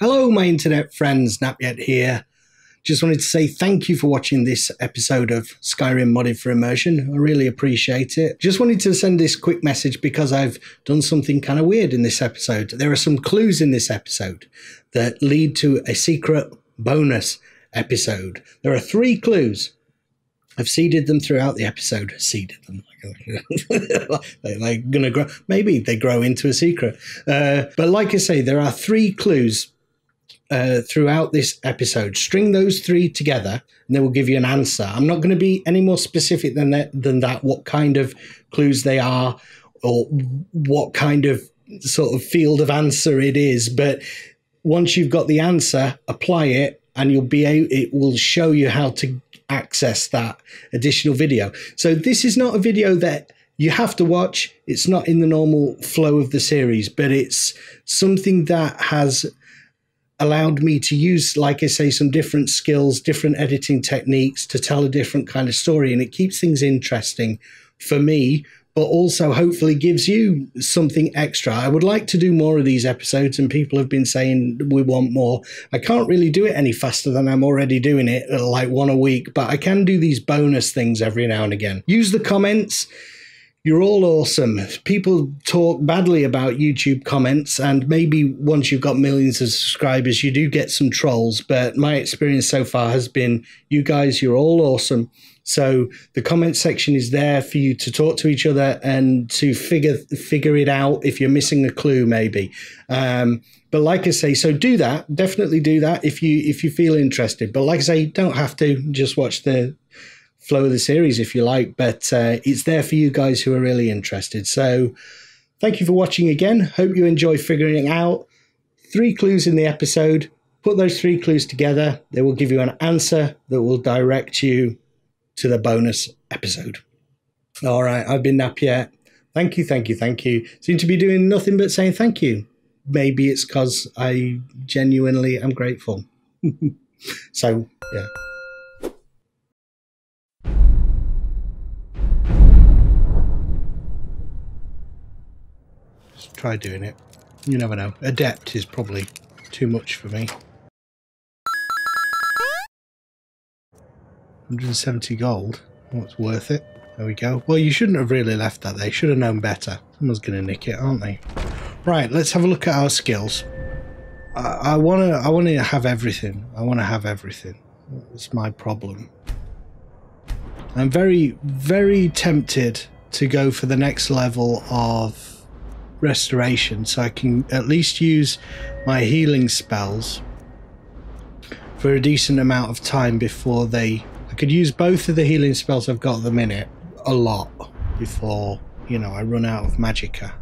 Hello, my internet friends, NapYet here. Just wanted to say thank you for watching this episode of Skyrim Modded for Immersion. I really appreciate it. Just wanted to send this quick message because I've done something kind of weird in this episode. There are some clues in this episode that lead to a secret bonus episode. There are 3 clues. I've seeded them throughout the episode. Seeded them. Like gonna grow. Maybe they grow into a secret. But like I say, there are 3 clues throughout this episode. String those 3 together and they will give you an answer. I'm not going to be any more specific than that, what kind of clues they are or what kind of sort of field of answer it is. But once you've got the answer, apply it and you'll be able, it will show you how to access that additional video. So this is not a video that you have to watch. It's not in the normal flow of the series, but it's something that has allowed me to use, like I say, some different skills, different editing techniques to tell a different kind of story. And it keeps things interesting for me, but also hopefully gives you something extra. I would like to do more of these episodes, and people have been saying we want more. I can't really do it any faster than I'm already doing it, like 1 a week, but I can do these bonus things every now and again. Use the comments. You're all awesome. People talk badly about YouTube comments, and maybe once you've got millions of subscribers, you do get some trolls. But my experience so far has been you guys, you're all awesome. So the comment section is there for you to talk to each other and to figure it out if you're missing a clue, maybe. But like I say, so do that. Definitely do that if you feel interested. But like I say, you don't have to. Just watch the flow of the series if you like, but it's there for you guys who are really interested. So thank you for watching again. Hope you enjoy figuring out 3 clues in the episode. Put those 3 clues together. They will give you an answer that will direct you to the bonus episode. All right, I've been NapYet. Thank you, thank you, thank you. Seem to be doing nothing but saying thank you. Maybe it's because I genuinely am grateful. So, yeah. Try doing it. You never know. Adept is probably too much for me. 170 gold. Well, it's worth it. There we go. Well, you shouldn't have really left that. They should have known better. Someone's going to nick it, aren't they? Right, let's have a look at our skills. I want to have everything. I want to have everything. That's my problem. I'm very, very tempted to go for the next level of restoration, so I can at least use my healing spells for a decent amount of time before they... I could use both of the healing spells I've got at the minute a lot before, you know, I run out of magicka.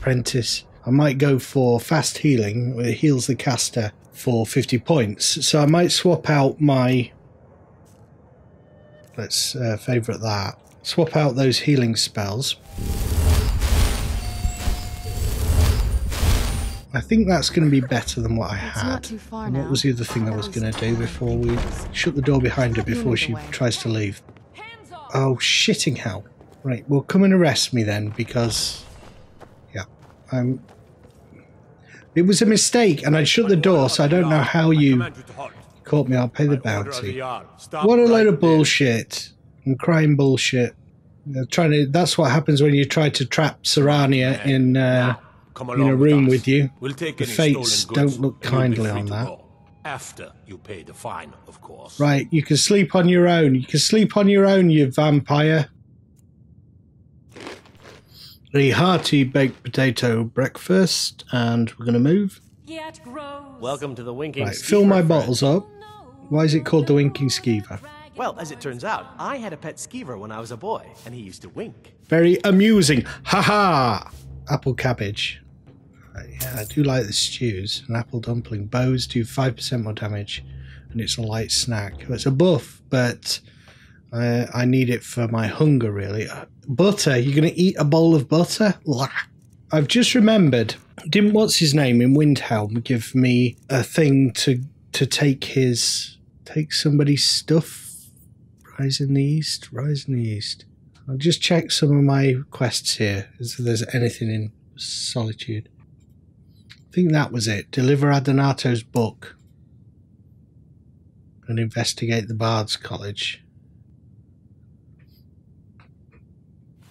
Apprentice. I might go for fast healing. It heals the caster for 50 points. So I might swap out my... Let's favourite that. Swap out those healing spells. I think that's going to be better than what I had. And what was the other thing I was going to do before we... Shut the door behind her before she tries to leave. Oh, shitting hell. Right, well, come and arrest me then, because... Yeah, I'm... It was a mistake, and I shut the door, so I don't know how you caught me. I'll pay the bounty. What a load of bullshit. And crime bullshit. They're trying to. That's what happens when you try to trap Serana in a room with you. We'll take the fates don't look kindly on that. After you pay the fine, of course. Right, you can sleep on your own. You can sleep on your own, you vampire. The hearty baked potato breakfast, and we're gonna move. Welcome to the winking. Right, fill my bottles up. Why is it called the winking skeever? Well, as it turns out, I had a pet skeever when I was a boy, and he used to wink. Very amusing. Ha ha! Apple cabbage. Right, yeah, I do like the stews. An apple dumpling. Bows do 5% more damage, and it's a light snack. It's a buff, but I need it for my hunger, really. Butter. You're going to eat a bowl of butter? Blah. I've just remembered. Didn't what's-his-name in Windhelm give me a thing to take his... Take somebody's stuff? Rise in the East, Rise in the East. I'll just check some of my quests here. Is there's anything in Solitude? think that was it. Deliver Adonato's book and investigate the Bard's College.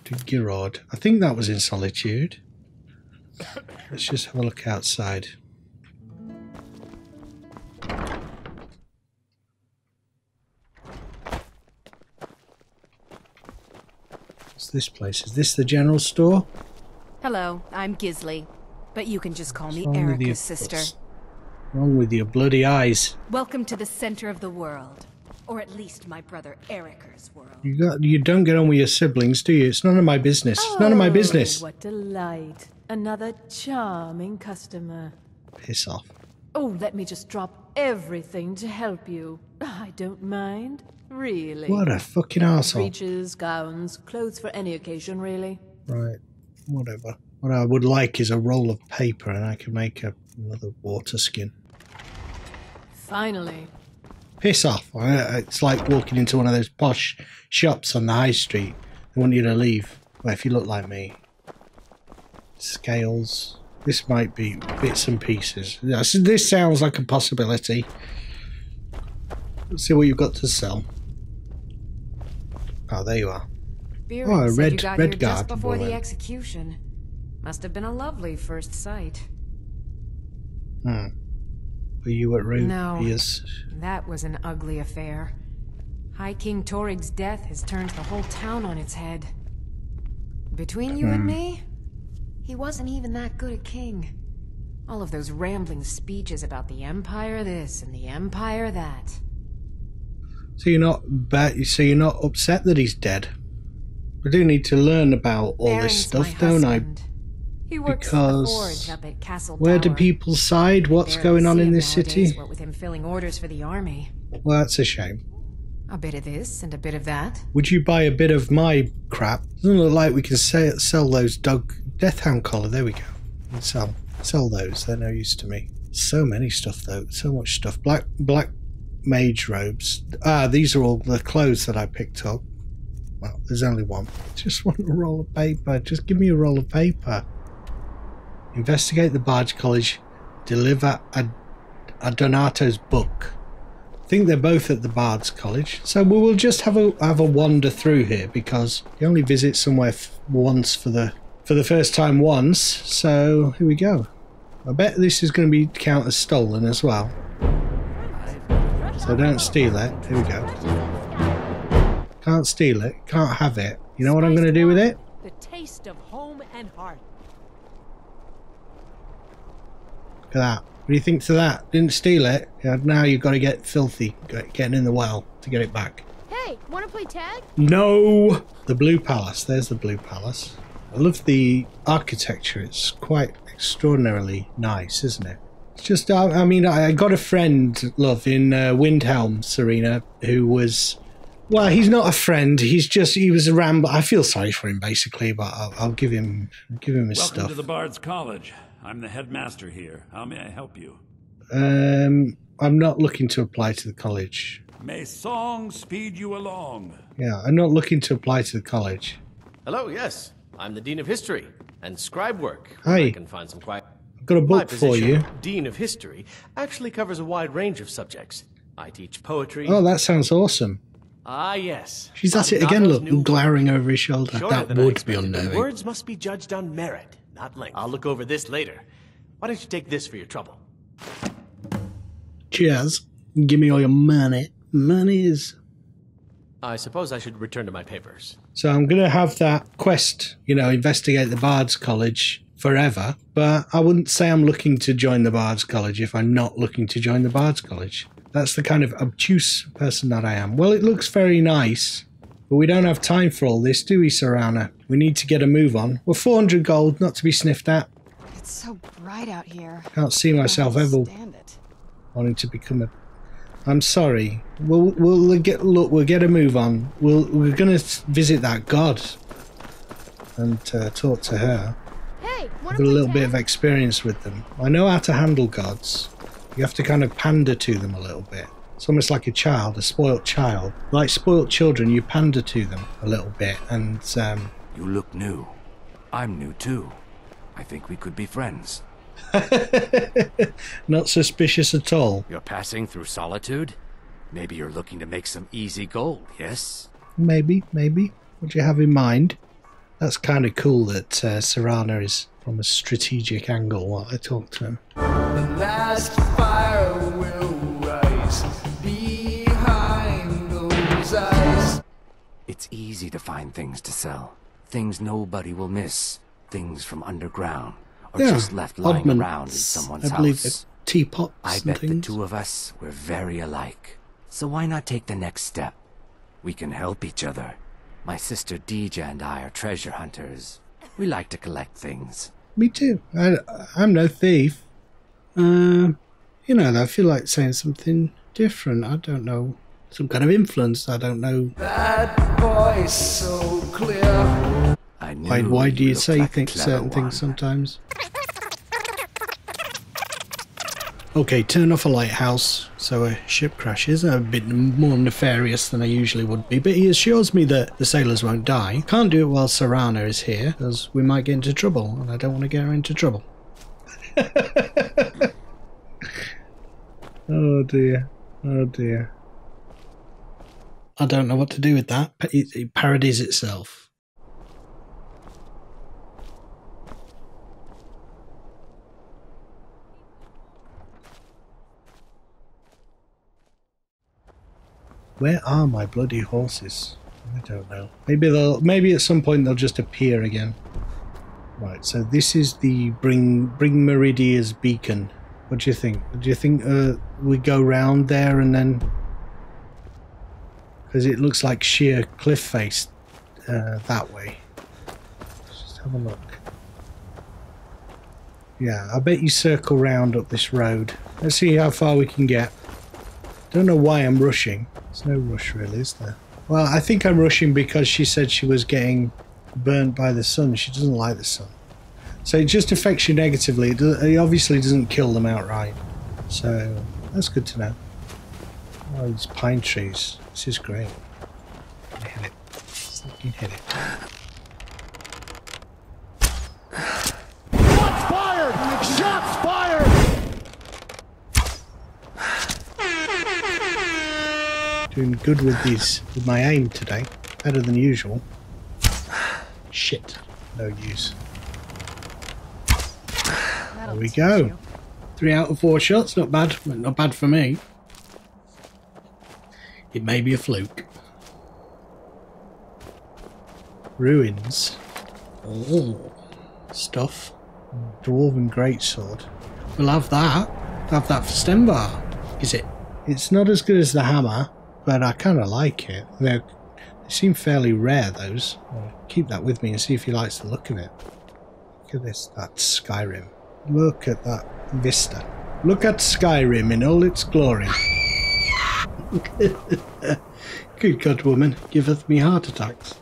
To Girard. I think that was in Solitude. Let's just have a look outside. What's this place? Is this the general store? Hello, I'm Gisli, but you can just call me Erica's sister. What's wrong with your bloody eyes? Welcome to the center of the world. Or at least my brother Erica's world. You don't get on with your siblings, do you? It's none of my business. Oh, it's none of my business. What delight. Another charming customer. Piss off. Oh, let me just drop everything to help you. I don't mind, really. What a fucking arsehole. Breeches, gowns, clothes for any occasion, really. Right, whatever. What I would like is a roll of paper and I can make another water skin. Finally. Piss off. It's like walking into one of those posh shops on the high street. They want you to leave. Well, if you look like me. Scales. This might be bits and pieces. This sounds like a possibility. Let's see what you've got to sell. Oh, there you are. Beering oh, a red guard. Just before the execution. Must have been a lovely first sight. Hmm. Were you at Rubius? No, that was an ugly affair. High King Torrig's death has turned the whole town on its head. Between you and me, he wasn't even that good a king. All of those rambling speeches about the Empire this and the Empire that. So you're not upset that he's dead? I do need to learn about all this stuff, don't I? He works because up at Castle where do people side? What's going on in this city? What with him filling orders for the army. Well, that's a shame. A bit of this and a bit of that. Would you buy a bit of my crap? Doesn't look like we can sell those dog deathhound collar. There we go. And sell those. They're no use to me. So many stuff though. So much stuff. Black mage robes. Ah, these are all the clothes that I picked up. Well, there's only one. I just want a roll of paper. Just give me a roll of paper. Investigate the Bard's College, deliver Adonato's book. I think they're both at the Bard's College. So we will just have a wander through here because you only visit somewhere once for the first time once. So here we go. I bet this is going to be counted as stolen as well. So don't steal it. Here we go. Can't steal it. Can't have it. You know what I'm going to do with it? The taste of home and heart. That. What do you think to that? Didn't steal it. Now you've got to get filthy, getting in the well to get it back. Hey, want to play tag? No! The Blue Palace. There's the Blue Palace. I love the architecture. It's quite extraordinarily nice, isn't it? It's just, I mean, I got a friend, love, in Windhelm, Serana, who was... Well, he's not a friend. He's just, he was a rambler. I feel sorry for him, basically, but I'll give him his stuff. Welcome to the Bard's College. I'm the headmaster here. How may I help you? I'm not looking to apply to the college. May song speed you along. Yeah, I'm not looking to apply to the college. Hello, yes. I'm the Dean of History and Scribe Work. Hi. I can find some quiet... I've got a book for you. Dean of History actually covers a wide range of subjects. I teach poetry... Oh, that sounds awesome. Ah, yes. She's at it again, look, glaring over his shoulder. That would be unnerving. Words must be judged on merit, not length. I'll look over this later. Why don't you take this for your trouble? Cheers. Give me all your money. Monies. I suppose I should return to my papers. So I'm going to have that quest, you know, investigate the Bard's College forever. But I wouldn't say I'm looking to join the Bard's College if I'm not looking to join the Bard's College. That's the kind of obtuse person that I am. Well, it looks very nice, but we don't have time for all this, do we, Serana? We need to get a move on. We're 400 gold, not to be sniffed at. It's so bright out here. Can't see myself ever wanting to become a... I'm sorry. We'll get a move on. We're going to visit that god and talk to her. Hey, have a little bit of experience with them. I know how to handle gods. You have to kind of pander to them a little bit. It's almost like a child, a spoilt child. Like spoilt children, you pander to them a little bit and... You look new. I'm new too. I think we could be friends. Not suspicious at all. You're passing through Solitude? Maybe you're looking to make some easy gold, yes? Maybe, maybe. What do you have in mind? That's kind of cool that Serana is from a strategic angle while I talk to him. The last fire will rise behind those eyes. It's easy to find things to sell. Things nobody will miss. Things from underground. Or yeah, just left lying around in someone's house. Teapots I bet the two of us were very alike. So why not take the next step? We can help each other. My sister Deja and I are treasure hunters. We like to collect things. Me too. I'm no thief. You know, I feel like saying something different. I don't know. Some kind of influence. I don't know. That voice so clear. Why do you say certain things sometimes? Okay, turn off a lighthouse so a ship crashes. I'm a bit more nefarious than I usually would be, but he assures me that the sailors won't die. Can't do it while Serana is here, because we might get into trouble, and I don't want to get her into trouble. Oh dear, oh dear. I don't know what to do with that. It parodies itself. Where are my bloody horses? I don't know. Maybe at some point they'll just appear again. Right, so this is the bring Meridia's beacon. What do you think? Do you think we go round there and then? Because it looks like sheer cliff face that way. Let's just have a look. Yeah, I bet you circle round up this road. Let's see how far we can get. Don't know why I'm rushing. There's no rush really, is there? Well, I think I'm rushing because she said she was getting burnt by the sun. She doesn't like the sun. So it just affects you negatively. It obviously doesn't kill them outright. So that's good to know. Oh, these pine trees. This is great. I can hit it. I can hit it. Shots fired! Shots fired! Doing good with these, with my aim today. Better than usual. Shit. No use. There we go. 3 out of 4 shots. Not bad. Not bad for me. It may be a fluke. Ruins. Oh. Stuff. Dwarven greatsword. We'll have that. Have that for Stenvar. Is it? It's not as good as the hammer. But I kind of like it. They seem fairly rare, those. I'll keep that with me and see if he likes the look of it. Look at this. That's Skyrim. Look at that vista. Look at Skyrim in all its glory. Good God, woman. Giveth me heart attacks.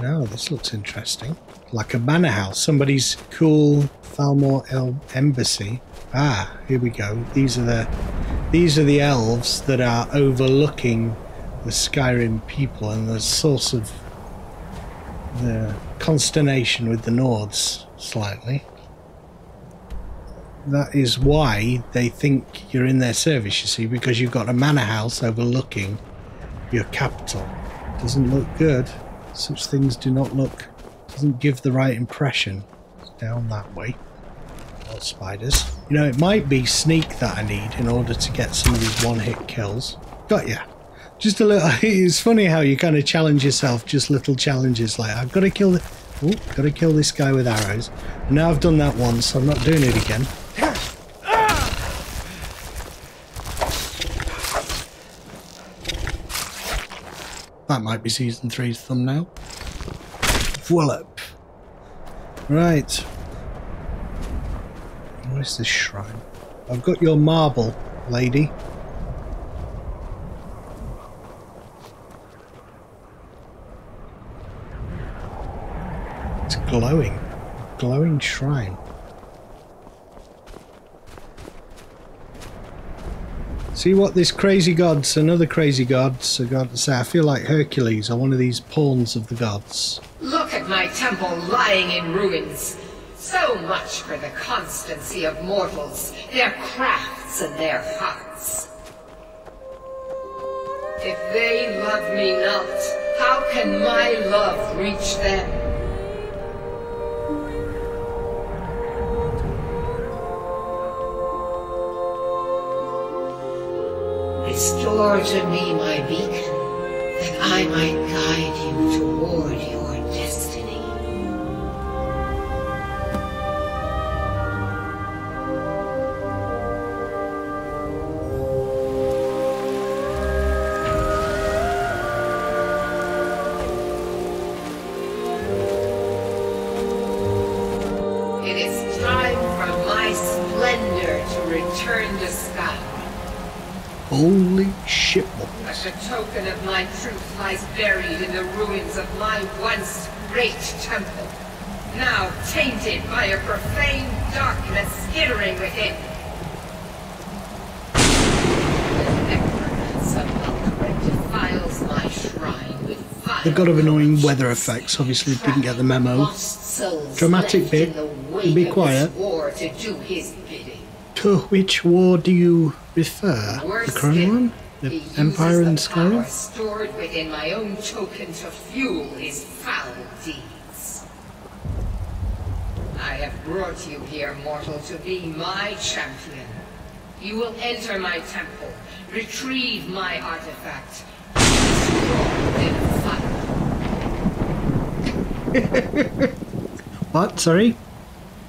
Now, this looks interesting. Like a manor house. Somebody's cool Thalmor Elm embassy. Ah, here we go. These are the elves that are overlooking the Skyrim people and the source of the consternation with the Nords, slightly. That is why they think you're in their service, you see, because you've got a manor house overlooking your capital. Doesn't look good. Such things do not look... doesn't give the right impression. It's down that way. Not spiders. You know, it might be sneak that I need in order to get some of these one-hit kills. Got ya. Just a little... It's funny how you kind of challenge yourself, just little challenges. Like, I've got to kill the... Oh, got to kill this guy with arrows. And now I've done that once, I'm not doing it again. That might be Season 3's thumbnail. Wallop. Right. Where's this shrine? I've got your marble, lady. It's glowing. A glowing shrine. See what this crazy god's, another crazy god's, a god to say. I feel like Hercules, or one of these pawns of the gods. Look at my temple lying in ruins. So much for the constancy of mortals, their crafts and their hearts. If they love me not, how can my love reach them? Restore to me my beacon, that I might guide you toward your destiny. It is time for my splendor to return to Skyrim. Holy shit, boys. But the token of my truth lies buried in the ruins of my once great temple, now tainted by a profane darkness skittering within. The necromancer of Malkoran defiles my shrine with fire. The god of annoying weather effects obviously didn't get the memo. Dramatic bit. Be quiet. To do his bidding. To which war do you refer? The current one? The Empire and Skyrim? Power stored within my own token to fuel his foul deeds. I have brought you here, mortal, to be my champion. You will enter my temple, retrieve my artifact, and destroy in fire. What? Sorry?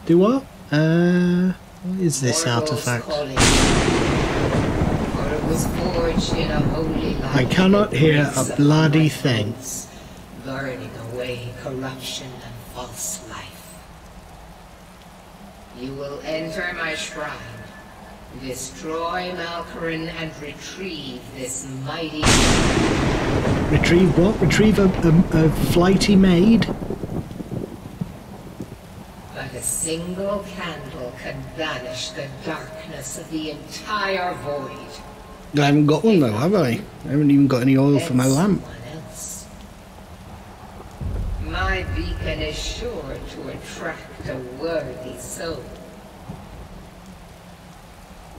Do what? What is this artifact? I cannot hear a bloody thing. Burning away corruption and false life. You will enter my shrine, destroy Malkoran, and retrieve this mighty. Retrieve what? Retrieve a flighty maid? But a single candle can banish the darkness of the entire void. I haven't got one though, have I? I haven't even got any oil for my lamp. My beacon is sure to attract a worthy soul.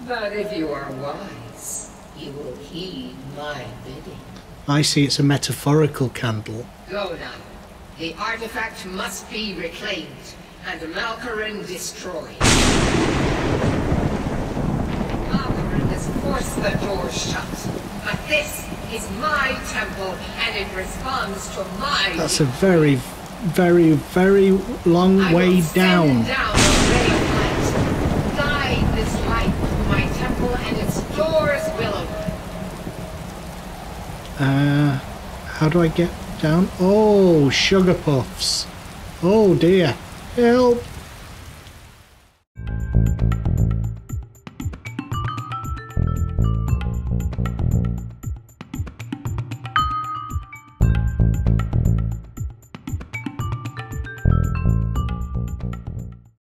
But if you are wise, you will heed my bidding. I see it's a metaphorical candle. Go now. The artifact must be reclaimed. And Malkoran destroyed. Malkoran has forced the door shut, but this is my temple, and it responds to my. That's a very, very, very long way down. Down a ray of light. Guide this light through my temple, and its doors will open. How do I get down? Oh, sugar puffs. Oh dear. Help!